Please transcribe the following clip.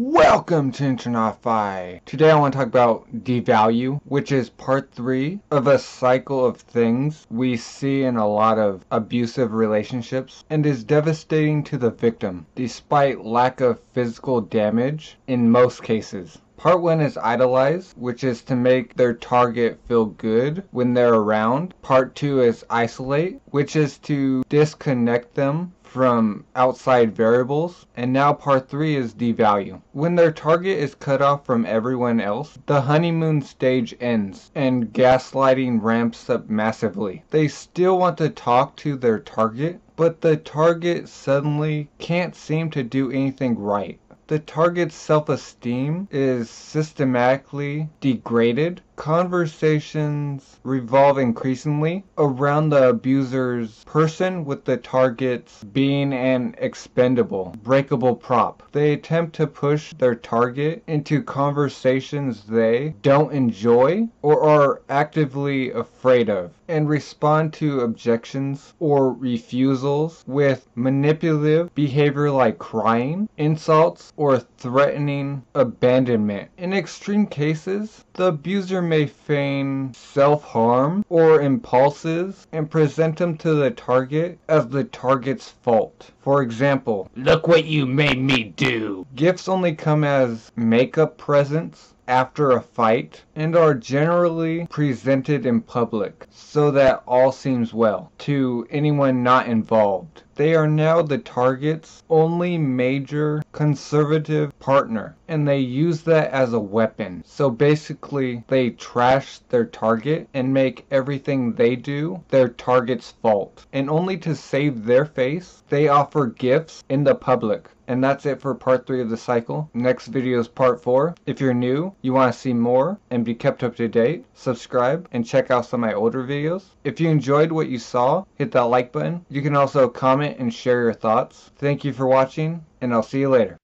Welcome to Intronautify. Today I want to talk about devalue, which is part 3 of a cycle of things we see in a lot of abusive relationships and is devastating to the victim, despite lack of physical damage in most cases. Part 1 is idolize, which is to make their target feel good when they're around. Part 2 is isolate, which is to disconnect them from outside variables. And now part 3 is devalue. When their target is cut off from everyone else, the honeymoon stage ends and gaslighting ramps up massively. They still want to talk to their target, but the target suddenly can't seem to do anything right. The target's self-esteem is systematically degraded. Conversations revolve increasingly around the abuser's person, with the target's being an expendable, breakable prop. They attempt to push their target into conversations they don't enjoy or are actively afraid of, and respond to objections or refusals with manipulative behavior like crying, insults, or threatening abandonment. In extreme cases, the abuser may feign self-harm or impulses and present them to the target as the target's fault. For example, "Look what you made me do." Gifts only come as makeup presents after a fight and are generally presented in public so that all seems well to anyone not involved. They are now the target's only major conservative partner, and they use that as a weapon. So basically, they trash their target and make everything they do their target's fault. And only to save their face, they offer gifts in the public. And that's it for part 3 of the cycle. Next video is part 4. If you're new, you want to see more and be kept up to date, subscribe and check out some of my older videos. If you enjoyed what you saw, hit that like button. You can also comment and share your thoughts. Thank you for watching, and I'll see you later.